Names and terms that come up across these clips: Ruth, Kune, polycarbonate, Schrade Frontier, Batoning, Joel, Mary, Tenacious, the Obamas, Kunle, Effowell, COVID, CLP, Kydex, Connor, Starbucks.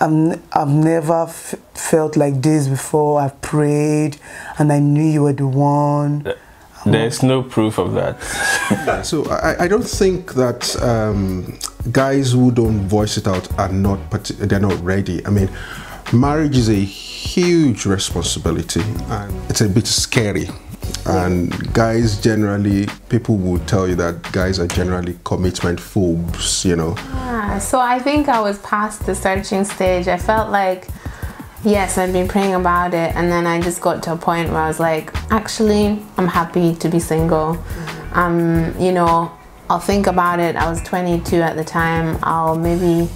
I've never felt like this before. I've prayed and I knew you were the one. There's no proof of that. So I don't think that guys who don't voice it out are not, but they're not ready. I mean, marriage is a huge responsibility and it's a bit scary. And guys generally, people will tell you that guys are generally commitment phobes, you know. Yeah, so I think I was past the searching stage. I felt like, yes, I'd been praying about it. And then I just got to a point where I was like, actually, I'm happy to be single. You know, I'll think about it. I was 22 at the time. I'll maybe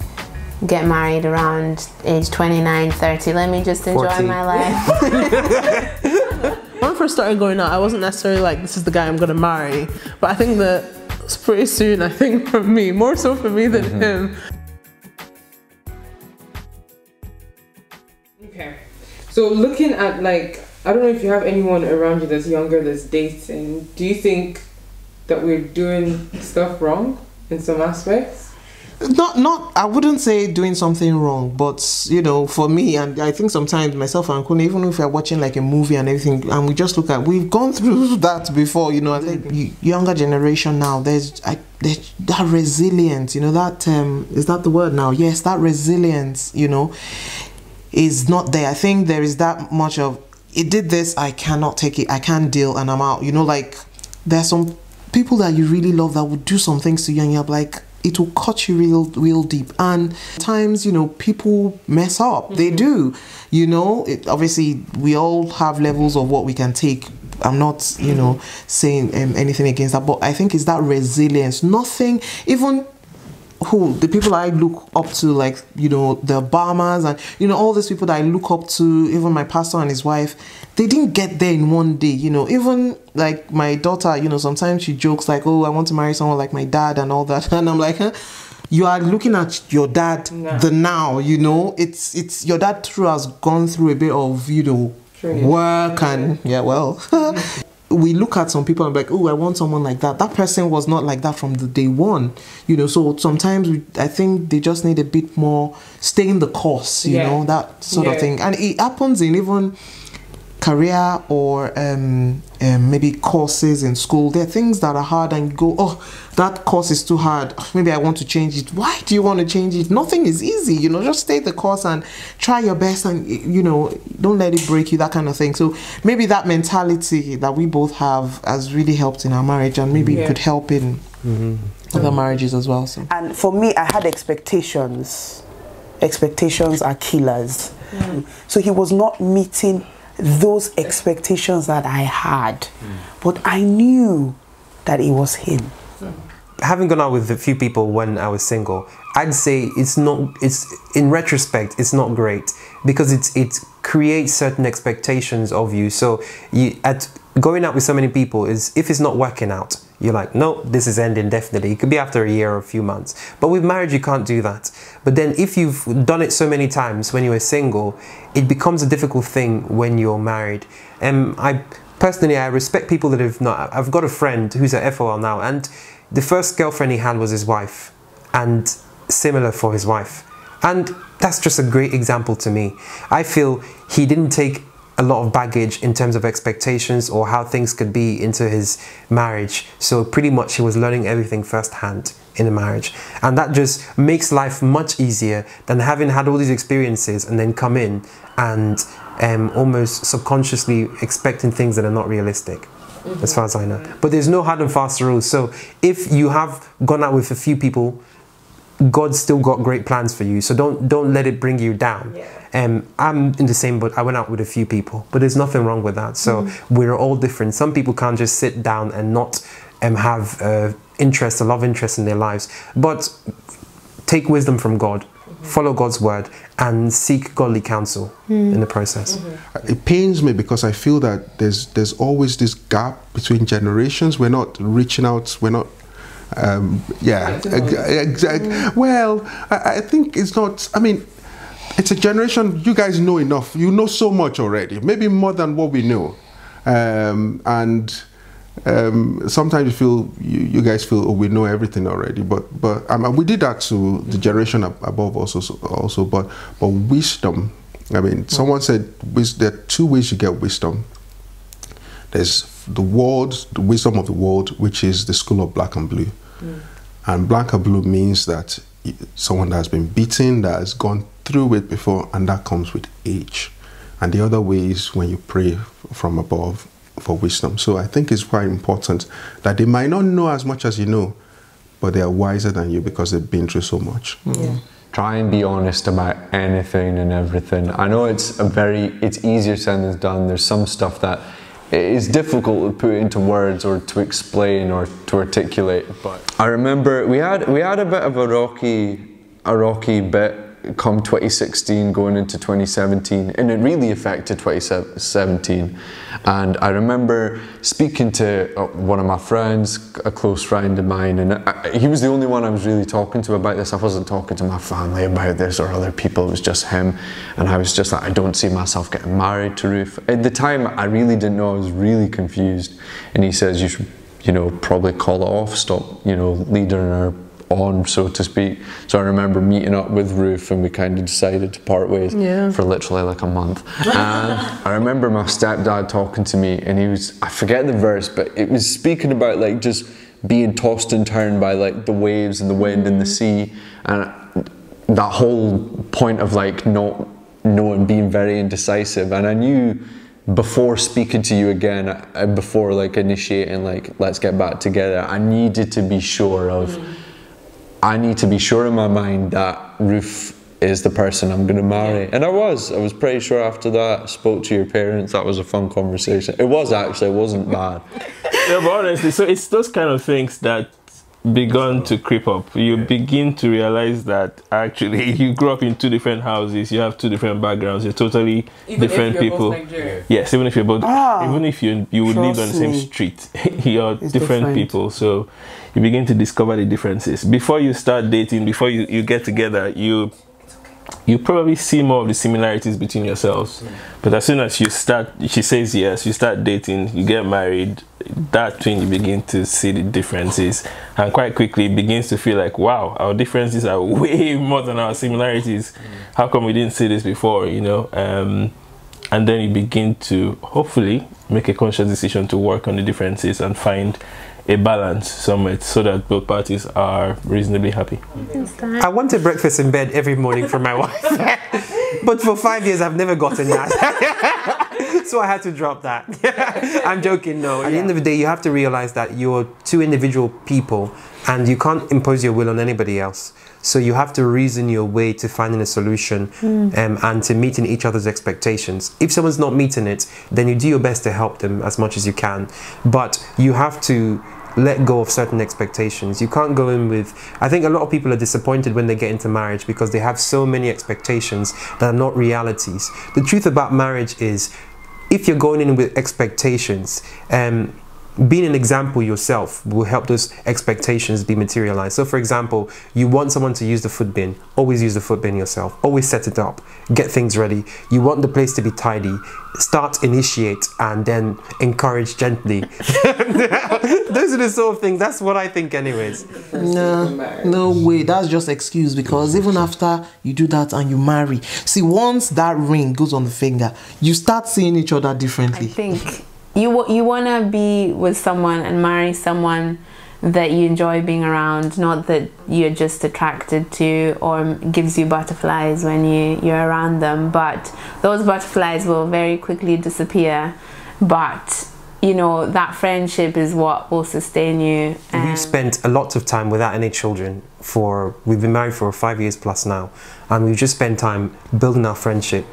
get married around age 29, 30. Let me just enjoy 40. My life. When I first started going out, I wasn't necessarily like, this is the guy I'm gonna marry. But I think that pretty soon, I think for me, more so for me than him. Okay, so looking at like, I don't know if you have anyone around you that's younger that's dating, do you think that we're doing stuff wrong in some aspects? Not I wouldn't say doing something wrong, but you know, for me, and I think sometimes myself and Kune, even if we're watching like a movie and everything, and we just look at, we've gone through that before, you know. I think younger generation now, there's that resilience, you know, that is that the word now? Yes, that resilience, you know, is not there. I think there is that much of, it did this, I cannot take it, I can't deal, and I'm out. You know, like there's some people that you really love that would do some things to you, and you're like, it will cut you real deep. And times, you know, people mess up. They do, you know. Obviously, we all have levels of what we can take. I'm not, you know, saying anything against that, but I think it's that resilience. Nothing, even the people I look up to, like, you know, the Obamas and, you know, all these people that I look up to, even my pastor and his wife, they didn't get there in one day, you know. Even like my daughter, you know, sometimes she jokes like, oh, I want to marry someone like my dad and all that. And I'm like, huh? You are looking at your dad now, you know. It's your dad has gone through a bit of, you know, work and, yeah, well. We look at some people and be like, oh, I want someone like that. That person was not like that from the day one, you know. So sometimes I think they just need a bit more staying the course, you know, that sort of thing. And it happens in even career or maybe courses in school. There are things that are hard and you go, oh, that course is too hard. Maybe I want to change it. Why do you want to change it? Nothing is easy, you know. Just stay the course and try your best and, you know, don't let it break you, that kind of thing. So maybe that mentality that we both have has really helped in our marriage, and maybe it could help in other marriages as well. So. And for me, I had expectations. Expectations are killers. So he was not meeting those expectations that I had, but I knew that it was him. Having gone out with a few people when I was single, I'd say in retrospect, it's not great, because it creates certain expectations of you. So going out with so many people is, if it's not working out, you're like, no, this is ending definitely. It could be after a year or a few months. But with marriage, you can't do that. But then if you've done it so many times when you were single, it becomes a difficult thing when you're married. I respect people that have not. I've got a friend who's at Effowell now, and the first girlfriend he had was his wife, and similar for his wife. And that's just a great example to me. I feel he didn't take a lot of baggage in terms of expectations or how things could be into his marriage. So pretty much he was learning everything firsthand in a marriage. And that just makes life much easier than having had all these experiences and then come in and almost subconsciously expecting things that are not realistic, as far as I know. But there's no hard and fast rules. So if you have gone out with a few people, God's still got great plans for you, so don't let it bring you down. I'm in the same boat. I went out with a few people, but there's nothing wrong with that. So we're all different. Some people can't just sit down and not have interest, a love interest in their lives. But take wisdom from God, follow God's word, and seek godly counsel in the process. It pains me because I feel that there's always this gap between generations. We're not reaching out. We're not. Well, I think it's not, I mean, it's a generation, you guys know enough, you know so much already, maybe more than what we know, and Sometimes you guys feel, oh, we know everything already, but we did that to the generation above also, but wisdom. I mean, someone said there are two ways you get wisdom. There's the world, the wisdom of the world, which is the school of black and blue. And black and blue means that someone that has been beaten, that has gone through it before, and that comes with age. And the other way is when you pray from above for wisdom. So I think it's quite important that they might not know as much as you know, but they are wiser than you because they've been through so much. Yeah. Try and be honest about anything and everything. I know it's easier said than done. There's some stuff that is difficult to put into words or to explain or to articulate. But I remember we had a bit of a rocky bit come 2016 going into 2017, and it really affected 2017. And I remember speaking to one of my friends, a close friend of mine, and he was the only one I was really talking to about this. I wasn't talking to my family about this or other people, it was just him. And I was just like, I don't see myself getting married to Ruth. At the time, I really didn't know, I was really confused. And he says, you should, you know, probably call it off, stop, you know, leading her on, so to speak. So I remember meeting up with Ruth and we kind of decided to part ways for literally like a month. And I remember my stepdad talking to me, and he was, I forget the verse, but it was speaking about like just being tossed and turned by like the waves and the wind and the sea, and that whole point of like not knowing, being very indecisive. And I knew before speaking to you again, before like initiating like let's get back together, I needed to be sure of I need to be sure in my mind that Ruth is the person I'm going to marry. And I was pretty sure after that. I spoke to your parents, that was a fun conversation. It was actually, it wasn't bad. Yeah, but honestly, so it's those kind of things that begun to creep up. You begin to realize that actually you grew up in two different houses, you have two different backgrounds, you're totally different people. Yes, even if you're both, even if you would live on the same street, you're different people. So you begin to discover the differences before you start dating, before you get together. You probably see more of the similarities between yourselves, but as soon as you start, she says yes, you start dating, you get married, that's when you begin to see the differences, and quite quickly it begins to feel like, wow, our differences are way more than our similarities. How come we didn't see this before, you know? And then you begin to hopefully make a conscious decision to work on the differences and find a balance somewhere so that both parties are reasonably happy. I wanted breakfast in bed every morning from my wife, but for 5 years I've never gotten that. So I had to drop that. I'm joking, no. At the end of the day, you have to realize that you're two individual people and you can't impose your will on anybody else. So you have to reason your way to finding a solution and to meeting each other's expectations. If someone's not meeting it, then you do your best to help them as much as you can. But you have to let go of certain expectations. You can't go in with, I think a lot of people are disappointed when they get into marriage because they have so many expectations that are not realities. The truth about marriage is, if you're going in with expectations, being an example yourself will help those expectations be materialized. So for example, you want someone to use the food bin, always use the food bin yourself, always set it up, get things ready. You want the place to be tidy, start, initiate, and then encourage gently. Those are the sort of things, that's what I think anyways. No way, that's just excuse, because even after you do that and you marry, see, once that ring goes on the finger, you start seeing each other differently. I think You want to be with someone and marry someone that you enjoy being around, not that you're just attracted to or gives you butterflies when you're around them. But those butterflies will very quickly disappear. But you know, that friendship is what will sustain you. We spent a lot of time without any children. We've been married for 5 years plus now, and we've just spent time building our friendship.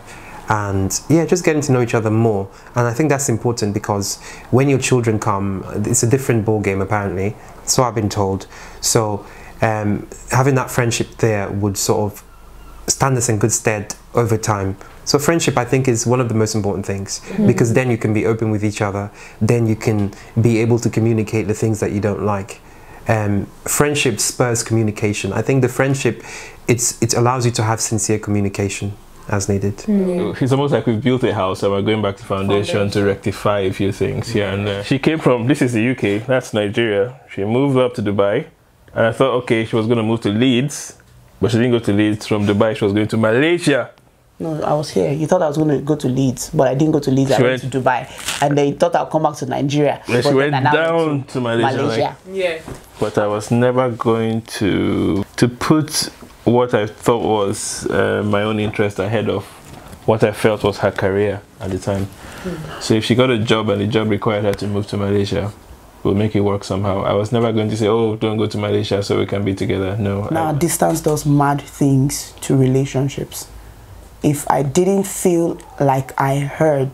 And yeah, just getting to know each other more. And I think that's important, because when your children come, it's a different ball game apparently, so I've been told. So having that friendship there would sort of stand us in good stead over time. So friendship, I think, is one of the most important things, because then you can be open with each other, then you can be able to communicate the things that you don't like. Friendship spurs communication. I think the friendship, it allows you to have sincere communication. as needed. Mm. It's almost like we've built a house and we're going back to foundation to rectify a few things here and there. She came from, this is the UK, that's Nigeria. She moved up to Dubai, and I thought, okay, she was going to move to Leeds, but she didn't go to Leeds. From Dubai, she was going to Malaysia. No, I was here. You thought I was going to go to Leeds, but I didn't go to Leeds. I went to Dubai, and they thought I'll come back to Nigeria. Yeah, she went down to Malaysia. Like, yeah. But I was never going to put what I thought was my own interest ahead of what I felt was her career at the time. Mm. So if she got a job and the job required her to move to Malaysia, we'll make it work somehow. I was never going to say, oh, don't go to Malaysia so we can be together. No. Now, distance does mad things to relationships. If I didn't feel like I heard,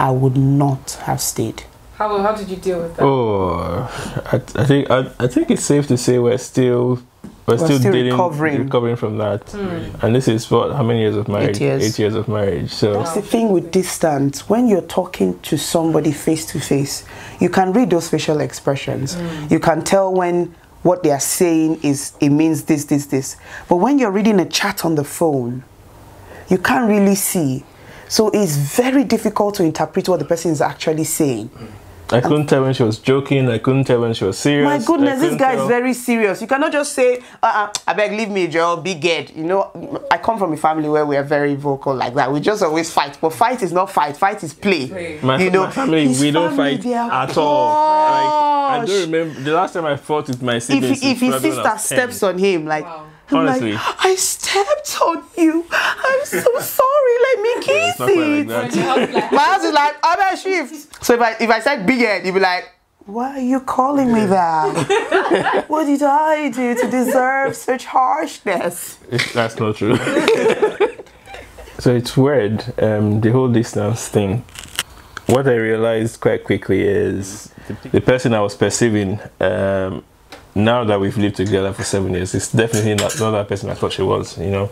I would not have stayed. How did you deal with that? Oh, I think it's safe to say we're still recovering from that. Mm. And this is what, how many years of marriage? 8 years. 8 years of marriage. So that's the thing with distance. When you're talking to somebody face to face, you can read those facial expressions. Mm. You can tell when what they are saying is, it means this, this, this. But when you're reading a chat on the phone, you can't really see. So it's very difficult to interpret what the person is actually saying. I couldn't tell when she was joking. I couldn't tell when she was serious. My goodness, this guy is very serious. You cannot just say, I beg, leave me, Joel, be good. You know, I come from a family where we are very vocal like that. We just always fight. But fight is not fight. Fight is play. You know, my family, we don't fight at all. Like, I don't remember. The last time I fought with my siblings. If his sister steps on him, like... Wow. Honestly, like, I stepped on you. I'm so sorry. Let me kiss it. Like my house is like other shifts. So if I said big head, you'd be like, why are you calling me that? What did I do to deserve such harshness? That's not true. So it's weird. The whole distance thing. What I realized quite quickly is the person I was perceiving. Now that we've lived together for 7 years, it's definitely not that person I thought she was, you know?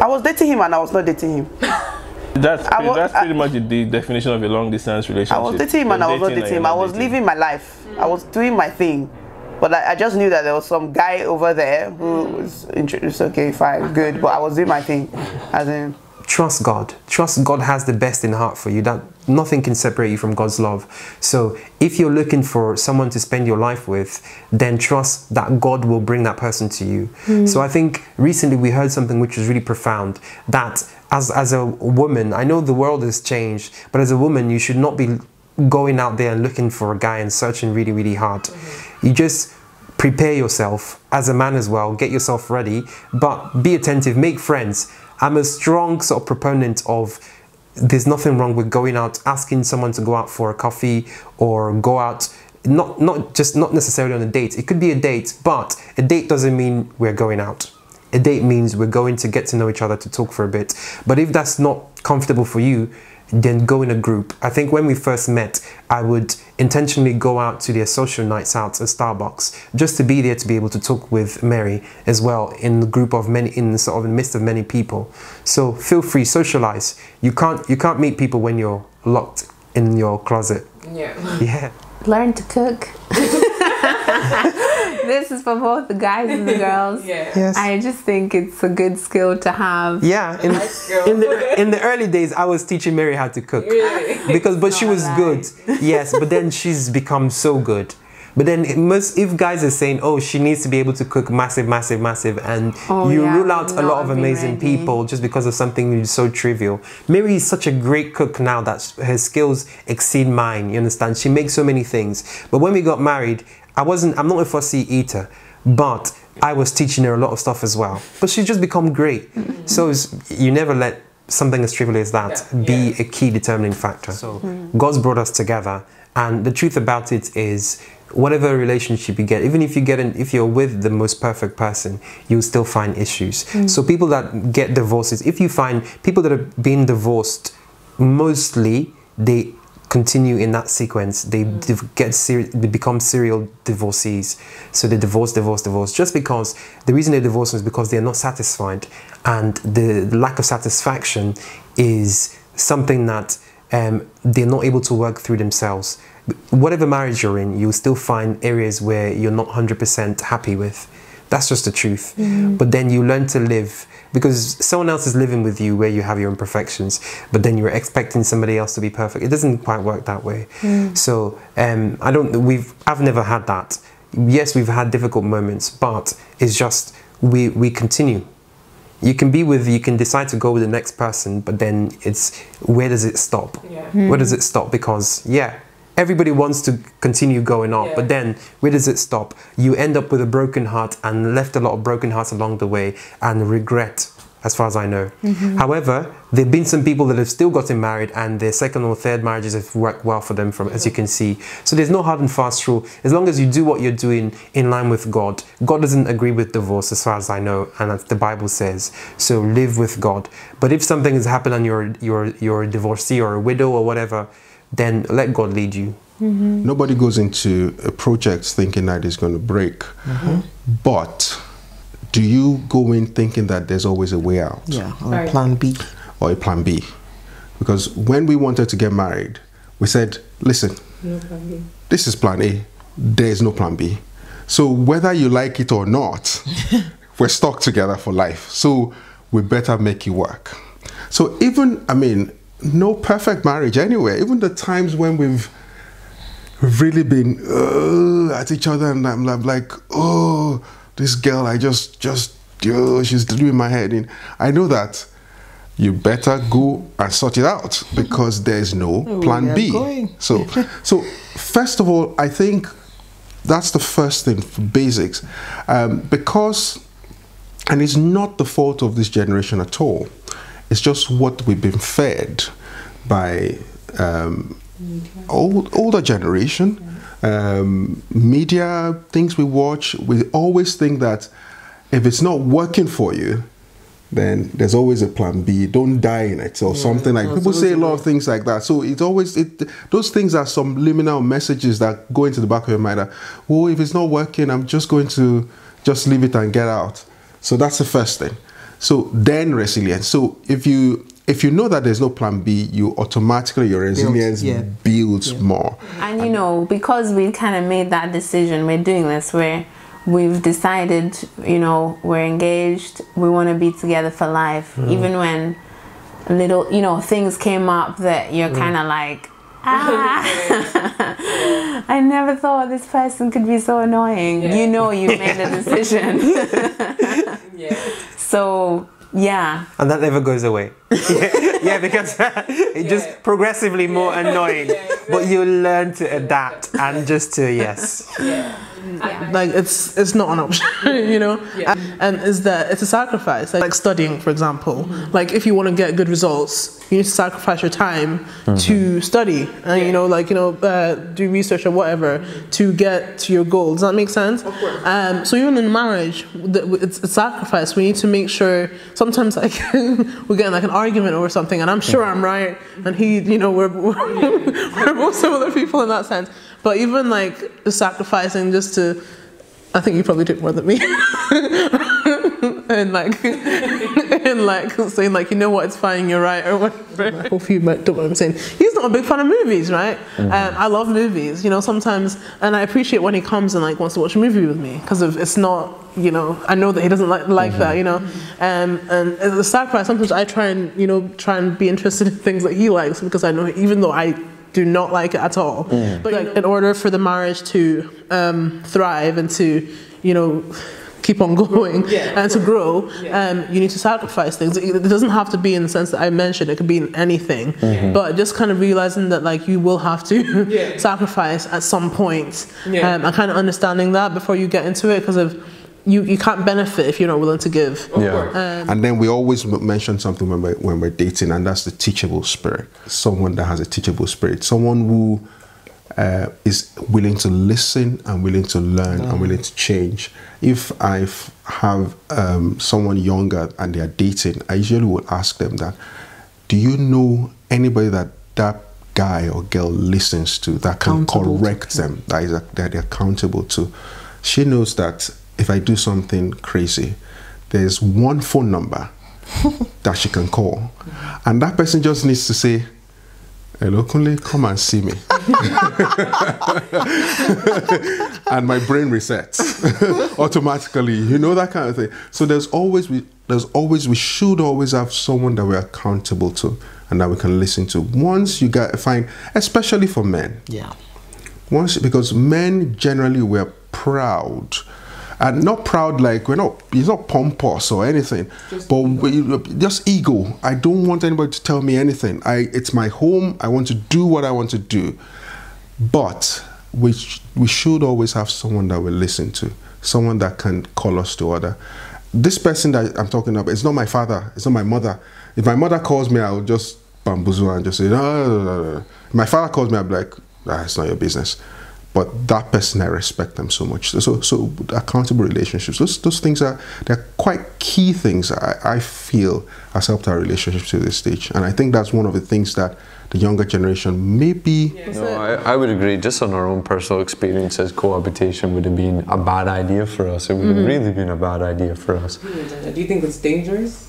I was dating him and I was not dating him. that's pretty much the definition of a long-distance relationship. I was dating him and I was not dating him. I was living my life. Mm. I was doing my thing. But I just knew that there was some guy over there who was introduced, okay, fine, good, but I was doing my thing. As in... Trust God. Trust God has the best in heart for you. That nothing can separate you from God's love. So if you're looking for someone to spend your life with, then trust that God will bring that person to you. Mm. So I think recently we heard something which was really profound, that as a woman, I know the world has changed, but as a woman, you should not be going out there and looking for a guy and searching really, really hard. Mm-hmm. You just prepare yourself as a man as well, get yourself ready, but be attentive, make friends. I'm a strong sort of proponent of there's nothing wrong with going out, asking someone to go out for a coffee or go out, not necessarily on a date. It could be a date, but a date doesn't mean we're going out. A date means we're going to get to know each other, to talk for a bit. But if that's not comfortable for you, then go in a group. I think when we first met, I would intentionally go out to their social nights out at Starbucks just to be there to be able to talk with Mary as well in the group of many, in the midst of many people. So feel free, socialize. You can't meet people when you're locked in your closet. Yeah. Yeah. Learn to cook. This is for both the guys and the girls. Yeah. Yes. I just think it's a good skill to have. Yeah. In the early days, I was teaching Mary how to cook. Really? But she was good. Yes, but then she's become so good. But then if guys are saying, oh, she needs to be able to cook massive, massive, massive, and rule out a lot of amazing people just because of something so trivial. Mary is such a great cook now that her skills exceed mine, you understand? She makes so many things. But when we got married, I'm not a fussy eater, but I was teaching her a lot of stuff as well. But she's just become great. Mm-hmm. So you never let something as trivial as that be a key determining factor. So God's brought us together. And the truth about it is, whatever relationship you get, even if you're with the most perfect person, you'll still find issues. Mm. So people that get divorces, if you find people that have been divorced, mostly they continue in that sequence. They become serial divorcees. So they divorce, just because the reason they divorce is because they're not satisfied, and the lack of satisfaction is something that they're not able to work through themselves. Whatever marriage you're in, you'll still find areas where you're not 100% happy with. That's just the truth. But then you learn to live, because someone else is living with you where you have your imperfections, but then you're expecting somebody else to be perfect. It doesn't quite work that way. So I've never had that. Yes, we've had difficult moments, but it's just we continue. You can decide to go with the next person, but then it's, where does it stop? Where does it stop? Because everybody wants to continue going on, but then where does it stop? You end up with a broken heart, and left a lot of broken hearts along the way, and regret, as far as I know. However, there have been some people that have still gotten married, and their second or third marriages have worked well for them, as you can see. So there's no hard and fast rule. As long as you do what you're doing in line with God. God doesn't agree with divorce, as far as I know, and as the Bible says. So live with God. But if something has happened and you're a divorcee or a widow or whatever, then let God lead you. Nobody goes into a project thinking that it's going to break. But do you go in thinking that there's always a way out? Or a plan B. Or a plan B. Because when we wanted to get married, we said, listen, no plan B. This is plan A. There is no plan B. So whether you like it or not, we're stuck together for life. So we better make it work. So even, I mean, no perfect marriage anywhere. Even the times when we've really been at each other, and I'm like, oh, this girl, I just she's doing my head in. I know that you better go and sort it out, because there's no plan B. So first of all, I think that's the first thing for basics, because, and it's not the fault of this generation at all. It's just what we've been fed by older generation, media, things we watch. We always think that if it's not working for you, then there's always a plan B. Don't die in it, or something like. People say a lot of things like that. So it's always those things are subliminal messages that go into the back of your mind. That, well, if it's not working, I'm just going to just leave it and get out. So that's the first thing. So then resilience. So if you know that there's no plan B, you automatically, your resilience builds more. And you know, because we kind of made that decision, we're doing this where we've decided, you know, we're engaged, we want to be together for life. Even when little, you know, things came up that you're kind of like, ah, I never thought this person could be so annoying. You know, you made a decision. So and that never goes away. Because it just progressively more annoying. But you learn to adapt and just to like it's not an option, you know. And is that it's a sacrifice, like studying, for example. Like if you want to get good results, you need to sacrifice your time to study and you know, like, you know, do research or whatever to get to your goal. Does that make sense? Of course. So even in marriage, it's a sacrifice. We need to make sure. Sometimes like we get in like an argument over something, and I'm sure I'm right, and he, you know, we're both similar people in that sense. But even like sacrificing just to, I think you probably did more than me. and like saying like, you know what, it's fine, you're right, or whatever. I hope you don't know what I'm saying. He's not a big fan of movies, right? I love movies, you know, sometimes, and I appreciate when he comes and like wants to watch a movie with me, because it's not, you know, I know that he doesn't like that, you know. And as a sacrifice, sometimes I try and, you know, be interested in things that he likes, because I know, even though I do not like it at all, but like, in order for the marriage to thrive and to, you know, keep on going and to grow, you need to sacrifice things. It doesn't have to be in the sense that I mentioned, it could be in anything, but just kind of realizing that like you will have to sacrifice at some point, and kind of understanding that before you get into it, because of you can't benefit if you're not willing to give. And then we always mention something when we're dating, and that's the teachable spirit. Someone that has a teachable spirit, someone who is willing to listen and willing to learn and willing to change. If I have someone younger and they are dating, I usually will ask them that, do you know anybody that guy or girl listens to, that can correct them, that they're accountable to? She knows that if I do something crazy, there's one phone number that she can call. And that person just needs to say, hello Kunle, come and see me. And my brain resets automatically, you know, that kind of thing. So we should always have someone that we're accountable to and that we can listen to. Once you find, especially for men. Yeah. Because men generally we're proud. And not proud like he's not pompous or anything, but just ego. I don't want anybody to tell me anything. It's my home. I want to do what I want to do. But we should always have someone that we listen to, someone that can call us to order. This person that I'm talking about, it's not my father, it's not my mother. If my mother calls me, I'll just bamboozle and just say, no. If my father calls me, I'll be like, it's not your business. But that person, I respect them so much. So accountable relationships, those things they're quite key things I feel has helped our relationship to this stage. And I think that's one of the things that the younger generation maybe... Yeah. No, I would agree. Just on our own personal experiences, cohabitation would have been a bad idea for us. It would have really been a bad idea for us. Do you think it's dangerous?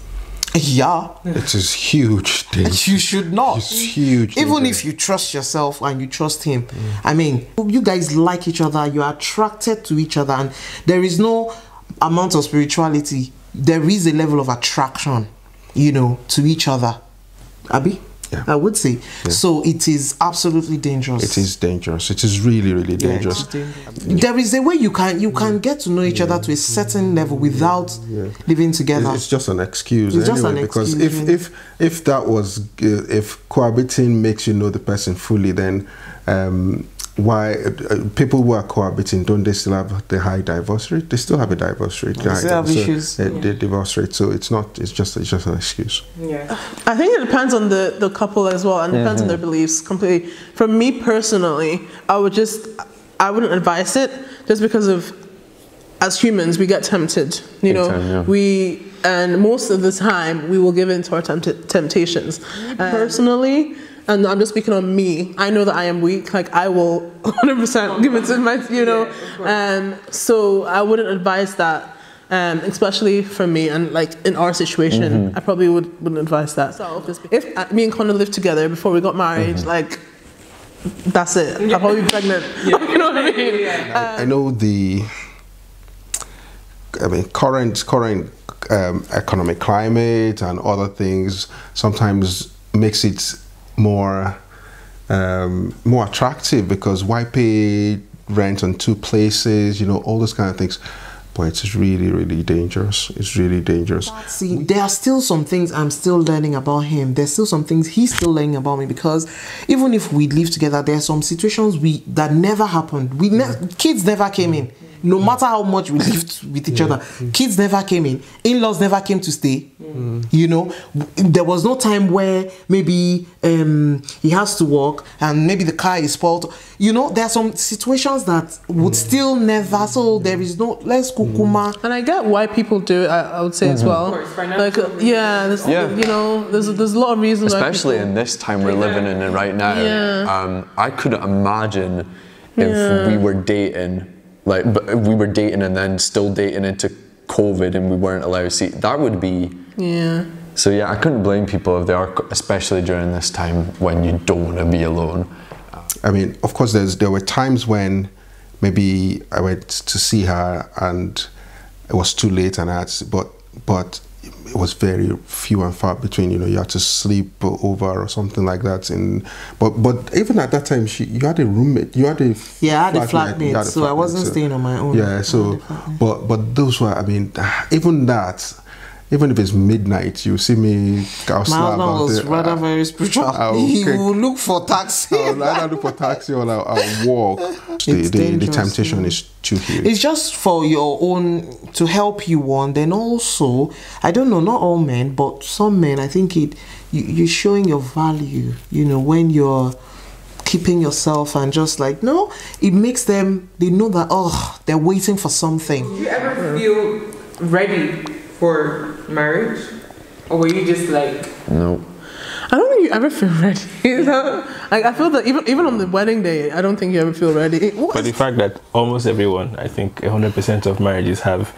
Yeah. It is huge danger. You should not. It's huge danger. Even if you trust yourself and you trust him. I mean, you guys like each other, you are attracted to each other, and there is no amount of spirituality. There is a level of attraction, you know, to each other. Abi? Yeah. I would say. Yeah. So it is absolutely dangerous. It is dangerous. It is really, really dangerous. Yeah, dangerous. There is a way you can get to know each other to a certain level without living together. It's just an excuse. It's just an excuse. Because if that was if cohabiting makes you know the person fully, then why people who are cohabiting, don't they still have the high divorce rate? They still have a divorce rate. They still have issues. The divorce rate. So it's not. It's just an excuse. Yeah, I think it depends on the couple as well, and depends on their beliefs completely. For me personally, I wouldn't advise it, just because of, as humans, we get tempted. You know, and most of the time we will give in to our temptations. Personally. And I'm just speaking on me. I know that I am weak. Like, I will 100% give it to my, so I wouldn't advise that, especially for me. And like in our situation, I probably wouldn't advise that. So if me and Connor lived together before we got married, like, that's it. I'll probably be pregnant. You know what I mean? Yeah. I know current economic climate and other things sometimes makes it more attractive, because why pay rent on two places, you know, all those kind of things. But it's really, really dangerous. It's really dangerous. See, there are still some things I'm still learning about him. There's still some things he's still learning about me, because even if we live together, there are some situations that never happened. Kids never came in. No matter how much we lived with each other, kids never came in. In-laws never came to stay. You know, there was no time where maybe he has to work and maybe the car is spoiled. You know, there are some situations that would still never. So there is no less kukuma. And I get why people do it. I would say as well. Of course, like you know, there's a lot of reasons. Especially in this time we're living in right now. I couldn't imagine if we were dating. Like, but we were dating and then still dating into COVID and we weren't allowed to see. That would be... Yeah. So, yeah, I couldn't blame people if they are, especially during this time when you don't want to be alone. I mean, of course, there were times when maybe I went to see her and it was too late and but it was very few and far between, you know, you had to sleep over or something like that. But even at that time, you had a roommate, you had a... Yeah, I had a flatmate, so I wasn't staying on my own. Yeah, so, but those were, I mean, even that, even if it's midnight, you see me... My husband was rather very spiritual. He will look for taxi. I'll rather look for taxi or I'll walk. The temptation is too huge. It's just for your own, to help you on. Then also, I don't know, not all men, but some men, I think you're showing your value, you know, when you're keeping yourself and just like, no, it makes them, they know that, oh, they're waiting for something. Do you ever feel ready for marriage, or were you just like... No, I don't think you ever feel ready. I feel that even on the wedding day, I don't think you ever feel ready. But the fact that almost everyone, I think 100% of marriages have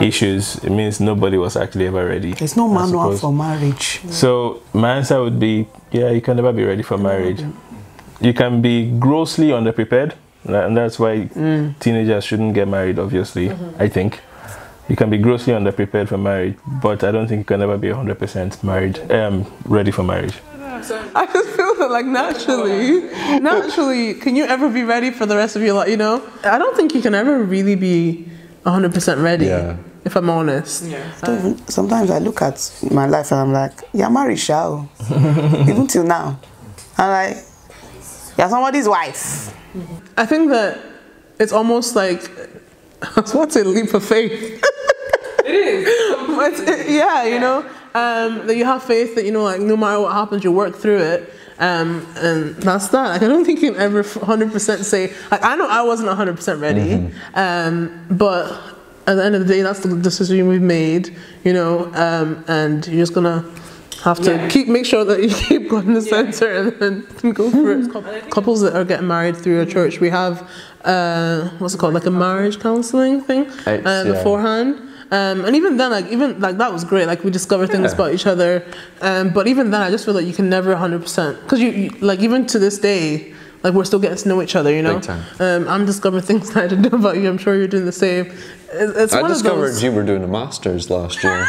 issues, it means nobody was actually ever ready. There's no manual for marriage. Yeah. So my answer would be, yeah, you can never be ready for marriage. You can be grossly underprepared, and that's why teenagers shouldn't get married, obviously, I think. You can be grossly underprepared for marriage, but I don't think you can ever be 100% married, ready for marriage. I just feel that, like, naturally, can you ever be ready for the rest of your life, you know? I don't think you can ever really be 100% ready, if I'm honest. Sometimes I look at my life and I'm like, you're married, Shao. Even till now. I'm like, you're somebody's wife. I think that it's almost like, what's a leap of faith? It is. That you have faith that, you know, like, no matter what happens, you work through it. And that's that. Like, I don't think you can ever 100% say, like, I know I wasn't 100% ready, but at the end of the day, that's the decision we've made, you know, and you're just going to have to make sure that you keep going to the center and then go through it. Couples that are getting married through a church, we have, what's it called, like a marriage counseling thing beforehand. And even then, like, that was great. Like, we discovered things about each other. But even then, I just feel like you can never 100%, because you like, even to this day, like, we're still getting to know each other, you know? Big time. I'm discovering things that I didn't know about you. I'm sure you're doing the same. It's I one discovered of those. You were doing a master's last year.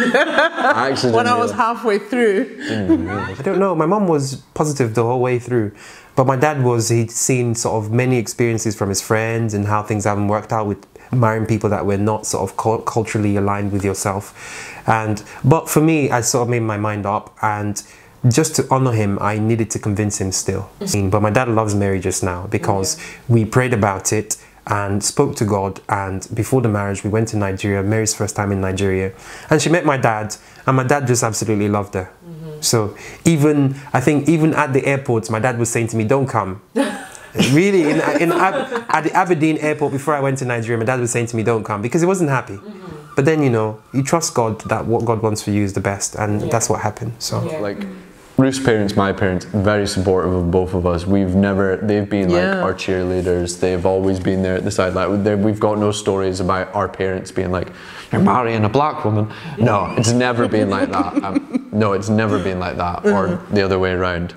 When I was halfway through. I don't know. My mum was positive the whole way through. But my dad was, he'd seen sort of many experiences from his friends and how things haven't worked out with marrying people that were not sort of culturally aligned with yourself. But for me, I sort of made my mind up, and just to honor him, I needed to convince him still. But my dad loves Mary just now, because we prayed about it and spoke to God, and before the marriage we went to Nigeria, Mary's first time in Nigeria, and she met my dad, and my dad just absolutely loved her. So even, I think even at the airport, my dad was saying to me, don't come. Really, at the Aberdeen airport before I went to Nigeria, my dad was saying to me, don't come, because he wasn't happy. But then, you know, you trust God that what God wants for you is the best, and that's what happened. So like, Ruth's parents, my parents, very supportive of both of us. We've never, they've been like our cheerleaders. They've always been there at the sideline. We've got no stories about our parents being like, you're marrying a black woman. No, it's never been like that. No, it's never been like that, or the other way around.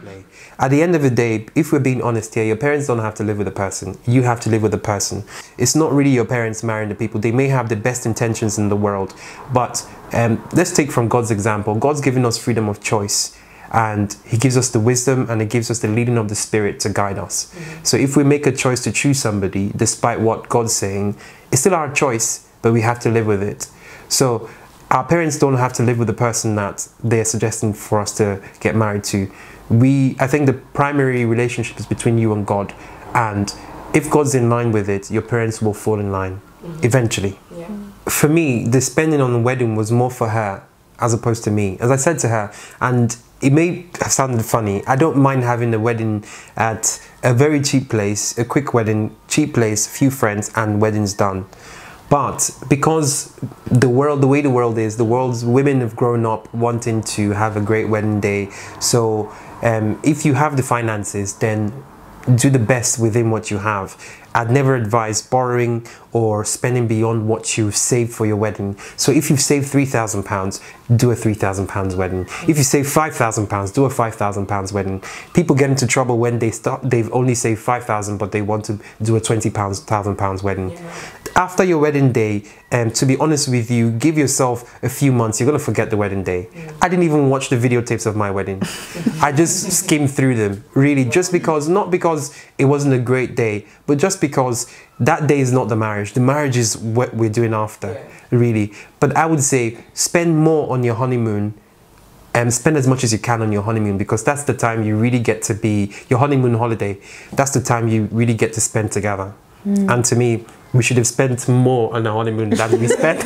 At the end of the day, if we're being honest here, your parents don't have to live with a person. You have to live with a person. It's not really your parents marrying the people. They may have the best intentions in the world, but let's take from God's example. God's given us freedom of choice, and He gives us the wisdom, and He gives us the leading of the Spirit to guide us. So if we make a choice to choose somebody, despite what God's saying, it's still our choice, but we have to live with it. So our parents don't have to live with the person that they're suggesting for us to get married to. I think the primary relationship is between you and God, and if God's in line with it, your parents will fall in line eventually. For me, the spending on the wedding was more for her as opposed to me. As I said to her, and it may have sounded funny, I don't mind having a wedding at a very cheap place, a quick wedding, cheap place, few friends, and wedding's done. But because the world, the way the world is, the world's women have grown up wanting to have a great wedding day. So if you have the finances, then do the best within what you have. I'd never advise borrowing or spending beyond what you've saved for your wedding. So if you've saved £3,000, do a £3,000 wedding. If you save £5,000, do a £5,000 wedding. People get into trouble when they've only saved £5,000, but they want to do a £20,000 wedding. After your wedding day, to be honest with you, give yourself a few months. You're going to forget the wedding day. I didn't even watch the videotapes of my wedding. I just skimmed through them, really, just because, not because it wasn't a great day, but just because that day is not the marriage. The marriage is what we're doing after, really. But I would say spend more on your honeymoon, and spend as much as you can on your honeymoon, because that's the time you really get to be, your honeymoon holiday, that's the time you really get to spend together. And to me, we should have spent more on our honeymoon than we spent.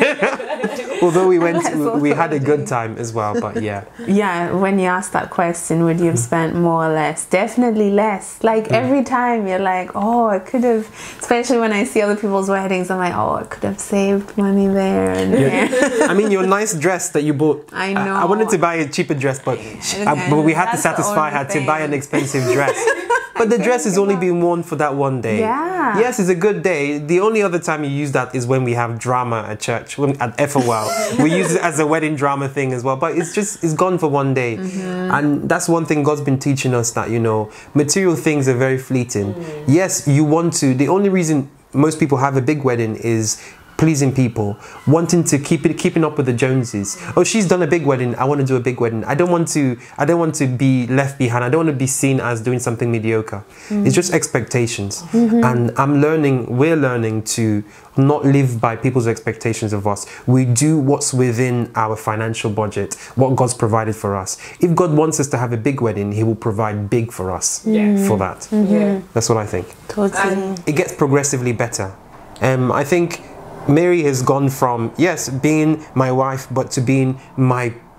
Although we went, we had a good time as well, but yeah. Yeah, when you ask that question, would you have spent more or less? Definitely less. Like every time you're like, oh, I could have, especially when I see other people's weddings, I'm like, oh, I could have saved money there and there. I mean, your nice dress that you bought. I know. I wanted to buy a cheaper dress, but we had to satisfy her to buy an expensive dress. But the dress has only been worn for that one day. Yeah. Yes, it's a good day. The only other time you use that is when we have drama at church, at Effowell. We use it as a wedding drama thing as well. But it's just, it's gone for one day. And that's one thing God's been teaching us, that, you know, material things are very fleeting. Yes, you want to. The only reason most people have a big wedding is pleasing people, wanting to keeping up with the Joneses. Oh, she's done a big wedding, I want to do a big wedding. I don't want to be left behind. I don't want to be seen as doing something mediocre. It's just expectations. And we're learning to not live by people's expectations of us. We do what's within our financial budget, what God's provided for us. If God wants us to have a big wedding, he will provide big for us for that. That's what I think. Totally. It gets progressively better. I think Mary has gone from, yes, being my wife, but to being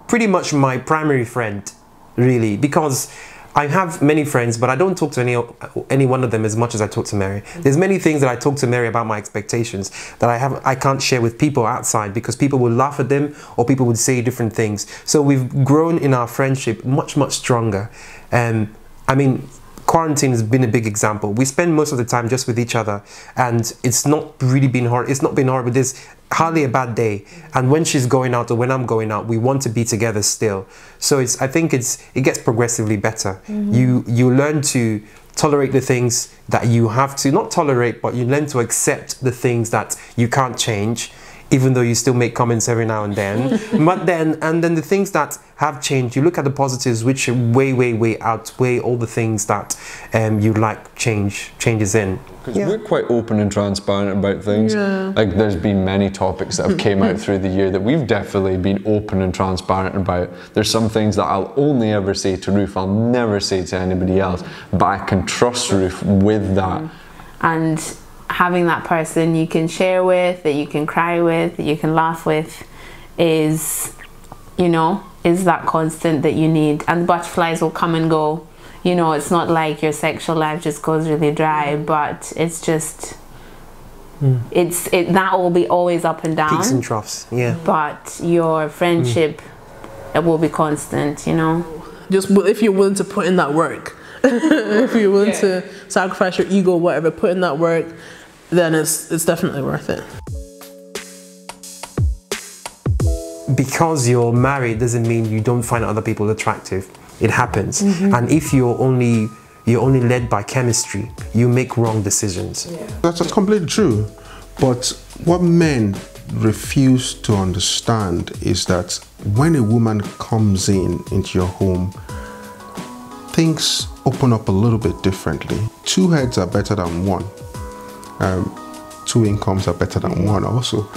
pretty much my primary friend, really, because I have many friends, but I don't talk to any one of them as much as I talk to Mary. There's many things that I talk to Mary about, my expectations, that I can't share with people outside, because people will laugh at them or people would say different things. So we've grown in our friendship much, much stronger. I mean, quarantine has been a big example. We spend most of the time just with each other, and it's not really been hard. It's not been hard, but there's hardly a bad day. And when she's going out or when I'm going out, we want to be together still. So it's, I think it gets progressively better. You learn to tolerate the things that you have to, not tolerate, but you learn to accept the things that you can't change, even though you still make comments every now and then. But then, and then the things that have changed, you look at the positives, which way, way, way outweigh all the things that you like changes in. Because we're quite open and transparent about things. Like, there's been many topics that have came out through the year that we've definitely been open and transparent about. There's some things that I'll only ever say to Ruth, I'll never say to anybody else, but I can trust Ruth with that. And having that person you can share with, that you can cry with, that you can laugh with, is, you know, is that constant that you need. And butterflies will come and go, you know. It's not like your sexual life just goes really dry, but it's just that will be always up and down, peaks and troughs, but your friendship, it will be constant, you know. Just if you're willing to put in that work, if you're willing to sacrifice your ego, whatever, put in that work, then it's definitely worth it. Because you're married doesn't mean you don't find other people attractive. It happens. And if you're only led by chemistry, you make wrong decisions. That's completely true. But what men refuse to understand is that when a woman comes into your home, things open up a little bit differently. Two heads are better than one. Two incomes are better than one also.